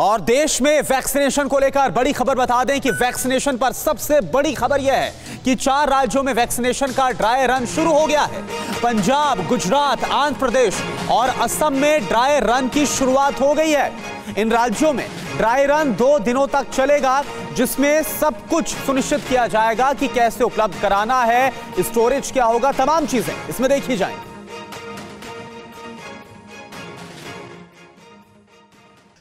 और देश में वैक्सीनेशन को लेकर बड़ी खबर बता दें कि वैक्सीनेशन पर सबसे बड़ी खबर यह है कि 4 राज्यों में वैक्सीनेशन का ड्राई रन शुरू हो गया है। पंजाब, गुजरात, आंध्र प्रदेश और असम में ड्राई रन की शुरुआत हो गई है। इन राज्यों में ड्राई रन 2 दिनों तक चलेगा, जिसमें सब कुछ सुनिश्चित किया जाएगा कि कैसे उपलब्ध कराना है, स्टोरेज क्या होगा, तमाम चीजें इसमें देखी जाएंगी।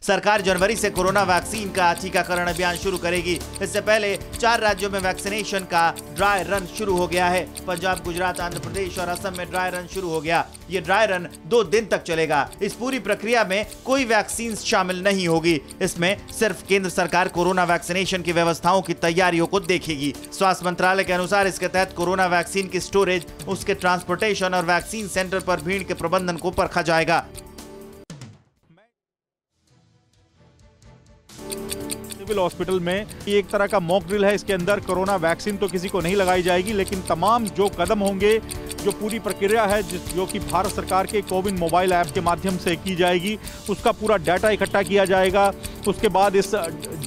सरकार जनवरी से कोरोना वैक्सीन का टीकाकरण अभियान शुरू करेगी। इससे पहले 4 राज्यों में वैक्सीनेशन का ड्राई रन शुरू हो गया है। पंजाब, गुजरात, आंध्र प्रदेश और असम में ड्राई रन शुरू हो गया। ये ड्राई रन 2 दिन तक चलेगा। इस पूरी प्रक्रिया में कोई वैक्सीन शामिल नहीं होगी। इसमें सिर्फ केंद्र सरकार कोरोना वैक्सीनेशन की व्यवस्थाओं की तैयारियों को देखेगी। स्वास्थ्य मंत्रालय के अनुसार इसके तहत कोरोना वैक्सीन की स्टोरेज, उसके ट्रांसपोर्टेशन और वैक्सीन सेंटर पर भीड़ के प्रबंधन को परखा जाएगा। हॉस्पिटल में एक तरह का मॉक ड्रिल है। इसके अंदर कोरोना वैक्सीन तो किसी को नहीं लगाई जाएगी, लेकिन तमाम जो कदम होंगे, जो पूरी प्रक्रिया है, जो कि भारत सरकार के कोविन मोबाइल ऐप के माध्यम से की जाएगी, उसका पूरा डाटा इकट्ठा किया जाएगा। उसके बाद इस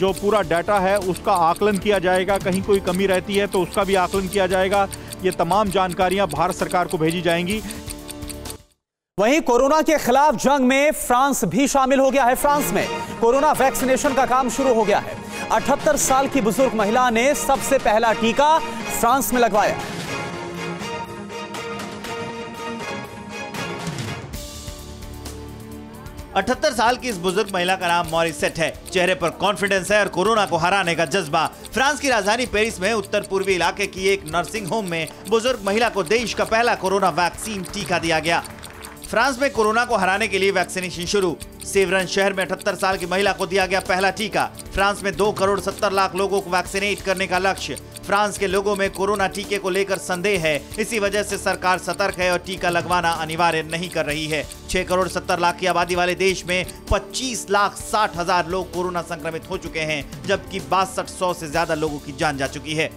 जो पूरा डाटा है उसका आकलन किया जाएगा। कहीं कोई कमी रहती है तो उसका भी आकलन किया जाएगा। ये तमाम जानकारियाँ भारत सरकार को भेजी जाएंगी। वहीं कोरोना के खिलाफ जंग में फ्रांस भी शामिल हो गया है। फ्रांस में कोरोना वैक्सीनेशन का काम शुरू हो गया है। 78 साल की बुजुर्ग महिला ने सबसे पहला टीका फ्रांस में लगवाया। अठहत्तर साल की इस बुजुर्ग महिला का नाम मॉरिसेट है। चेहरे पर कॉन्फिडेंस है और कोरोना को हराने का जज्बा। फ्रांस की राजधानी पेरिस में उत्तर पूर्वी इलाके की एक नर्सिंग होम में बुजुर्ग महिला को देश का पहला कोरोना वैक्सीन टीका दिया गया। फ्रांस में कोरोना को हराने के लिए वैक्सीनेशन शुरू। सेवरन शहर में 78 साल की महिला को दिया गया पहला टीका। फ्रांस में 2,70,00,000 लोगों को वैक्सीनेट करने का लक्ष्य। फ्रांस के लोगों में कोरोना टीके को लेकर संदेह है। इसी वजह से सरकार सतर्क है और टीका लगवाना अनिवार्य नहीं कर रही है। 6,70,00,000 की आबादी वाले देश में 25,60,000 लोग कोरोना संक्रमित हो चुके हैं, जबकि 6200 से ज्यादा लोगों की जान जा चुकी है।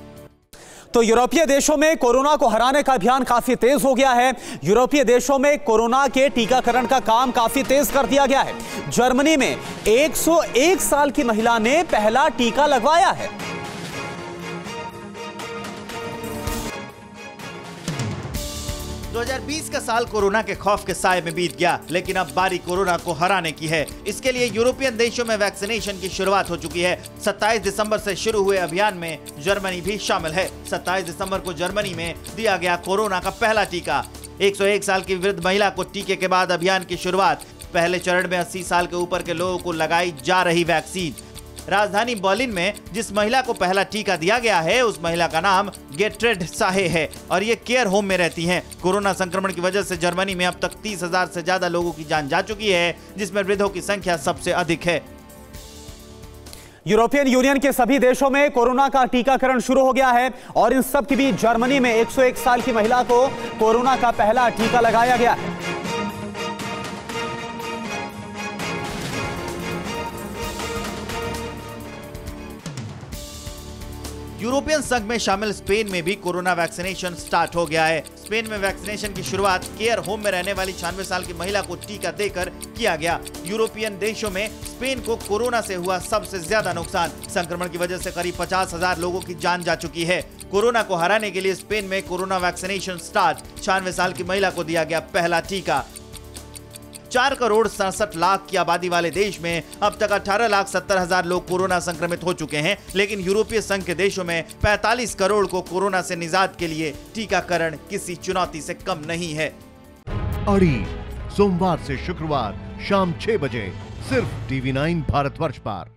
तो यूरोपीय देशों में कोरोना को हराने का अभियान काफी तेज हो गया है। यूरोपीय देशों में कोरोना के टीकाकरण का काम काफी तेज कर दिया गया है। जर्मनी में 101 साल की महिला ने पहला टीका लगवाया है। तो 2020 का साल कोरोना के खौफ के साए में बीत गया, लेकिन अब बारी कोरोना को हराने की है। इसके लिए यूरोपियन देशों में वैक्सीनेशन की शुरुआत हो चुकी है। 27 दिसंबर से शुरू हुए अभियान में जर्मनी भी शामिल है। 27 दिसंबर को जर्मनी में दिया गया कोरोना का पहला टीका। 101 साल की वृद्ध महिला को टीके के बाद अभियान की शुरुआत। पहले चरण में 80 साल के ऊपर के लोगों को लगाई जा रही वैक्सीन। राजधानी बर्लिन में जिस महिला को पहला टीका दिया गया है, उस महिला का नाम गेट्रेड साहे है और ये केयर होम में रहती हैं। कोरोना संक्रमण की वजह से जर्मनी में अब तक 30,000 से ज्यादा लोगों की जान जा चुकी है, जिसमें वृद्धों की संख्या सबसे अधिक है। यूरोपियन यूनियन के सभी देशों में कोरोना का टीकाकरण शुरू हो गया है और इन सब के बीच जर्मनी में 101 साल की महिला को कोरोना का पहला टीका लगाया गया है। यूरोपियन संघ में शामिल स्पेन में भी कोरोना वैक्सीनेशन स्टार्ट हो गया है। स्पेन में वैक्सीनेशन की शुरुआत केयर होम में रहने वाली 96 साल की महिला को टीका देकर किया गया। यूरोपियन देशों में स्पेन को कोरोना से हुआ सबसे ज्यादा नुकसान। संक्रमण की वजह से करीब 50,000 लोगों की जान जा चुकी है। कोरोना को हराने के लिए स्पेन में कोरोना वैक्सीनेशन स्टार्ट। 96 साल की महिला को दिया गया पहला टीका। 4,67,00,000 की आबादी वाले देश में अब तक 18,70,000 लोग कोरोना संक्रमित हो चुके हैं, लेकिन यूरोपीय संघ के देशों में 45 करोड़ को कोरोना से निजात के लिए टीकाकरण किसी चुनौती से कम नहीं है। अड़ी सोमवार से शुक्रवार शाम 6 बजे सिर्फ TV9 भारतवर्ष पर।